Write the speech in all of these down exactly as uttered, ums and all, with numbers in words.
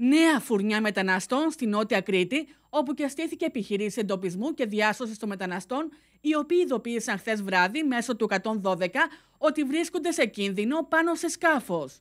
νέα φουρνιά μεταναστών στην Νότια Κρήτη, όπου και στήθηκε επιχειρήση εντοπισμού και διάσωσης των μεταναστών, οι οποίοι ειδοποίησαν χθες βράδυ μέσω του εκατόν δώδεκα ότι βρίσκονται σε κίνδυνο πάνω σε σκάφος.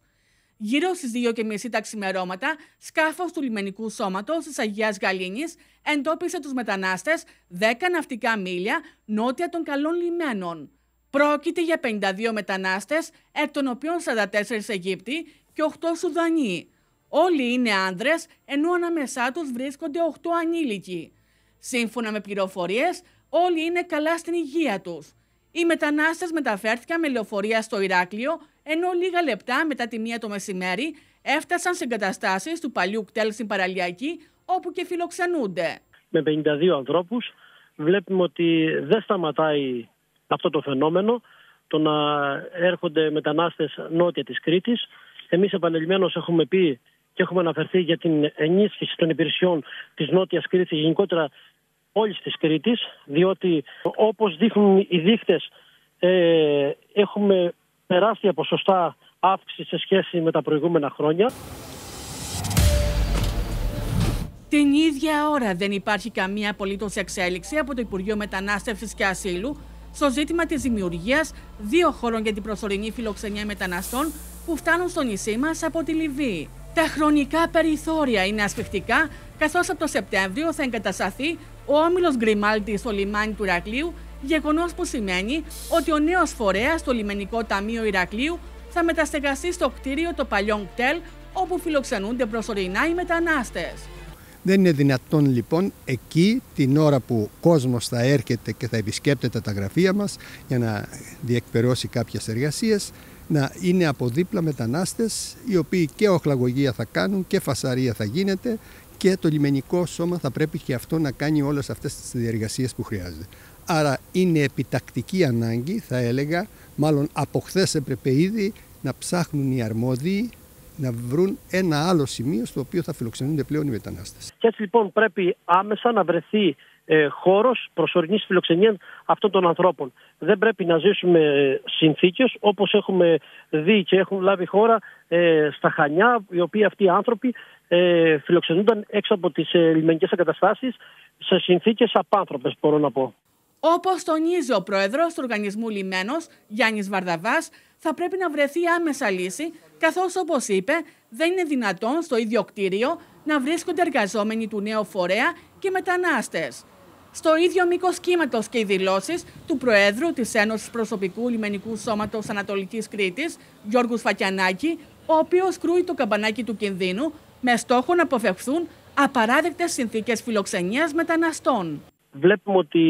Γύρω στις δύο και μισή τα ξημερώματα, σκάφος του λιμενικού σώματος της Αγίας Γαλήνης εντόπισε τους μετανάστες δέκα ναυτικά μίλια νότια των Καλών Λιμένων. Πρόκειται για πενήντα δύο μετανάστες, εκ των οποίων σαράντα τέσσερις Αιγύπτιοι και οκτώ Σουδανοί. Όλοι είναι άνδρες, ενώ ανάμεσά τους βρίσκονται οκτώ ανήλικοι. Σύμφωνα με πληροφορίες, όλοι είναι καλά στην υγεία τους. Οι μετανάστες μεταφέρθηκαν με λεωφορεία στο Ηράκλειο, ενώ λίγα λεπτά μετά τη μία το μεσημέρι έφτασαν σε εγκαταστάσεις του Παλιού Κτέλ στην Παραλιακή, όπου και φιλοξενούνται. Με πενήντα δύο ανθρώπους βλέπουμε ότι δεν σταματάει αυτό το φαινόμενο, το να έρχονται μετανάστες νότια της Κρήτης. Εμείς επανειλημμένως έχουμε πει και έχουμε αναφερθεί για την ενίσχυση των υπηρεσιών της Νότιας Κρήτης, γενικότερα όλης της Κρήτης, διότι όπως δείχνουν οι δείκτες ε, έχουμε τεράστια ποσοστά αύξηση σε σχέση με τα προηγούμενα χρόνια. Την ίδια ώρα δεν υπάρχει καμία απολύτως εξέλιξη από το Υπουργείο Μετανάστευσης και Ασύλου στο ζήτημα της δημιουργίας δύο χώρων για την προσωρινή φιλοξενία μεταναστών που φτάνουν στο νησί μας από τη Λιβύη. Τα χρονικά περιθώρια είναι ασφιχτικά, καθώς από το Σεπτέμβριο θα εγκατασταθεί ο όμιλος Γκριμάλτη στο λιμάνι του Ηρακλείου, γεγονός που σημαίνει ότι ο νέος φορέας στο Λιμενικό Ταμείο Ηρακλείου θα μεταστεγαστεί στο κτίριο το Παλιόγκ Κτέλ, όπου φιλοξενούνται προσωρινά οι μετανάστες. Δεν είναι δυνατόν λοιπόν εκεί την ώρα που ο κόσμος θα έρχεται και θα επισκέπτεται τα γραφεία μας για να διεκπεραιώσει κάποιες εργασίες, να είναι από δίπλα μετανάστες οι οποίοι και οχλαγωγία θα κάνουν και φασαρία θα γίνεται και το λιμενικό σώμα θα πρέπει και αυτό να κάνει όλες αυτές τις διεργασίες που χρειάζεται. Άρα είναι επιτακτική ανάγκη, θα έλεγα, μάλλον από χθες έπρεπε ήδη να ψάχνουν οι αρμόδιοι να βρουν ένα άλλο σημείο στο οποίο θα φιλοξενούνται πλέον οι μετανάστες. Και έτσι λοιπόν πρέπει άμεσα να βρεθεί ε, χώρος προσωρινής φιλοξενίας αυτών των ανθρώπων. Δεν πρέπει να ζήσουμε συνθήκες όπως έχουμε δει και έχουν λάβει χώρα ε, στα Χανιά, οι οποίοι αυτοί οι άνθρωποι ε, φιλοξενούνταν έξω από τις ε, λιμενικές εγκαταστάσεις σε συνθήκες απάνθρωπες, μπορώ να πω. Όπως τονίζει ο πρόεδρος του Οργανισμού Λιμένος, Γιάννης Βαρδαβάς, θα πρέπει να βρεθεί άμεσα λύση, καθώς όπως είπε, δεν είναι δυνατόν στο ίδιο κτίριο να βρίσκονται εργαζόμενοι του νέου φορέα και μετανάστες. Στο ίδιο μήκος κύματος και οι δηλώσεις του Προέδρου της Ένωσης Προσωπικού Λιμενικού Σώματος Ανατολικής Κρήτης, Γιώργου Φακανάκι, ο οποίος κρούει το καμπανάκι του κινδύνου με στόχο να αποφευχθούν απαράδεκτες συνθήκες φιλοξενίας μεταναστών. Βλέπουμε ότι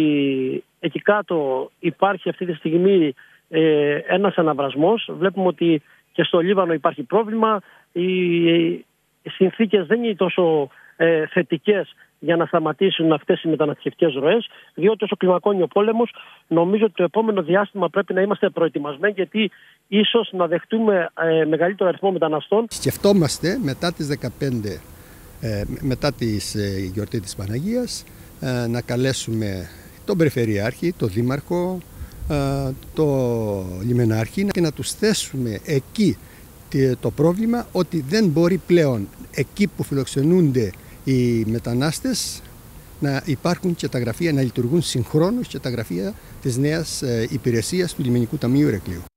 εκεί κάτω υπάρχει αυτή τη στιγμή ε, ένας αναβρασμός. Βλέπουμε ότι και στο Λίβανο υπάρχει πρόβλημα. Οι, οι συνθήκες δεν είναι τόσο ε, θετικές για να σταματήσουν αυτές οι μεταναστευτικές ροές, διότι όσο κλιμακώνει ο πόλεμος, νομίζω ότι το επόμενο διάστημα πρέπει να είμαστε προετοιμασμένοι, γιατί ίσως να δεχτούμε ε, μεγαλύτερο αριθμό μεταναστών. Σκεφτόμαστε μετά τις δεκαπέντε, ε, μετά τη ε, γιορτή της Παναγίας, να καλέσουμε τον Περιφερειάρχη, τον Δήμαρχο, το Λιμενάρχη και να τους θέσουμε εκεί το πρόβλημα ότι δεν μπορεί πλέον εκεί που φιλοξενούνται οι μετανάστες να υπάρχουν και τα γραφεία, να λειτουργούν συγχρόνως και τα γραφεία της νέας υπηρεσίας του Λιμενικού Ταμείου Ηρακλείου.